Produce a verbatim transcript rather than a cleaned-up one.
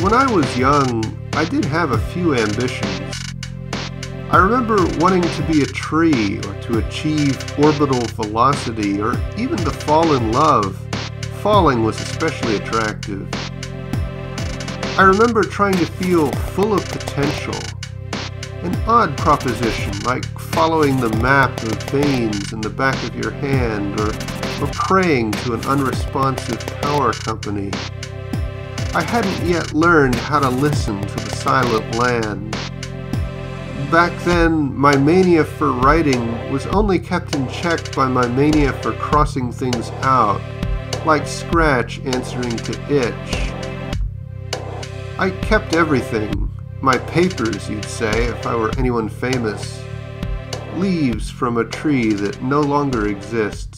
When I was young, I did have a few ambitions. I remember wanting to be a tree, or to achieve orbital velocity, or even to fall in love. Falling was especially attractive. I remember trying to feel full of potential. An odd proposition, like following the map of veins in the back of your hand, or, or praying to an unresponsive power company. I hadn't yet learned how to listen to the silent land. Back then, my mania for writing was only kept in check by my mania for crossing things out, like scratch answering to itch. I kept everything. My papers, you'd say, if I were anyone famous. Leaves from a tree that no longer exists.